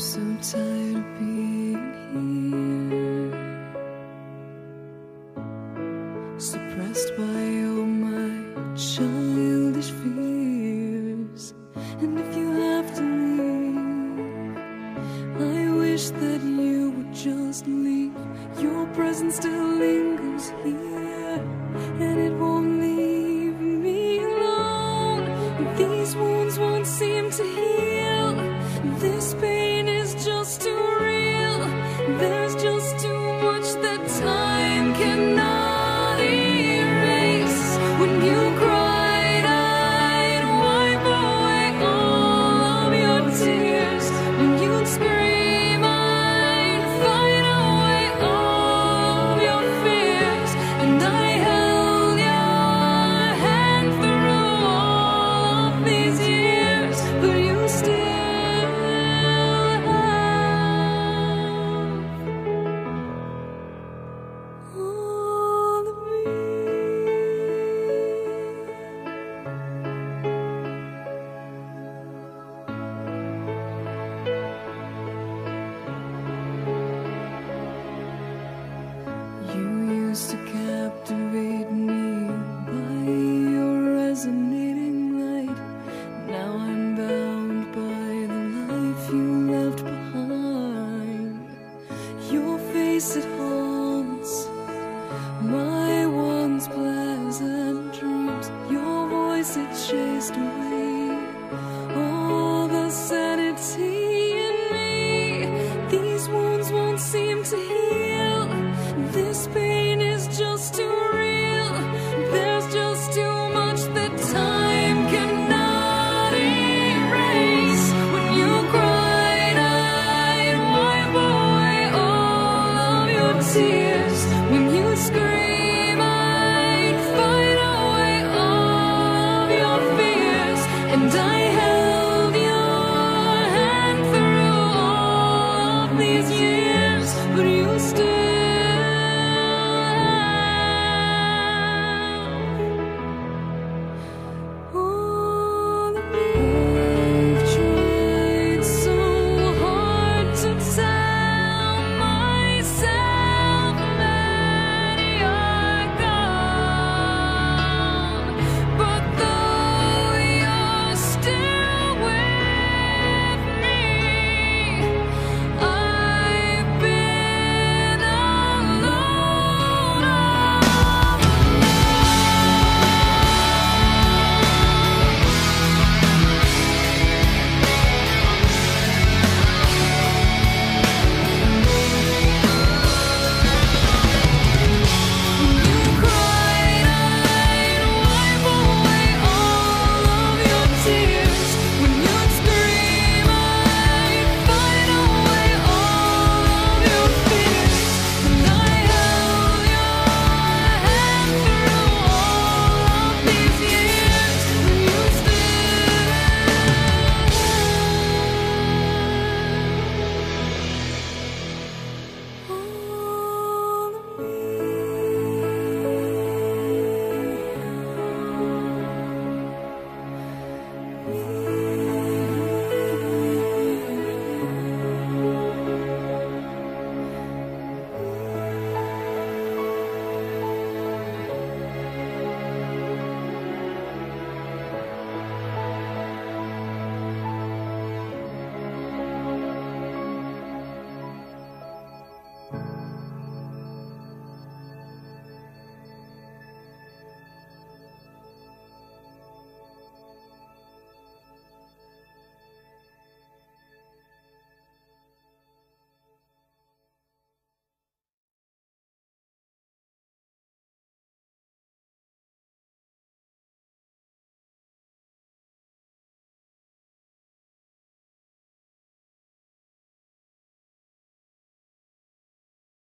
I'm so tired of being here, suppressed by all my childish fears. And if you have to leave, I wish that you would just leave. Your presence still lingers here, and it won't leave me alone. These wounds won't seem to heal. This pain is just too real. There's just too much that time cannot erase. When you cried, I'd wipe away all of your tears. When you'd scream, I'd fight away all of your fears. And I held your hand through all of these years, but you still to captivate me by your resonating light. Now I'm bound by the life you left behind. Your face, it haunts my once pleasant dreams. Your voice, it chased away all the sanity in me. These wounds won't seem to heal. This pain is just too real. There's just too much that time cannot erase. When you cried, I'd wipe away all of your tears. When you screamed,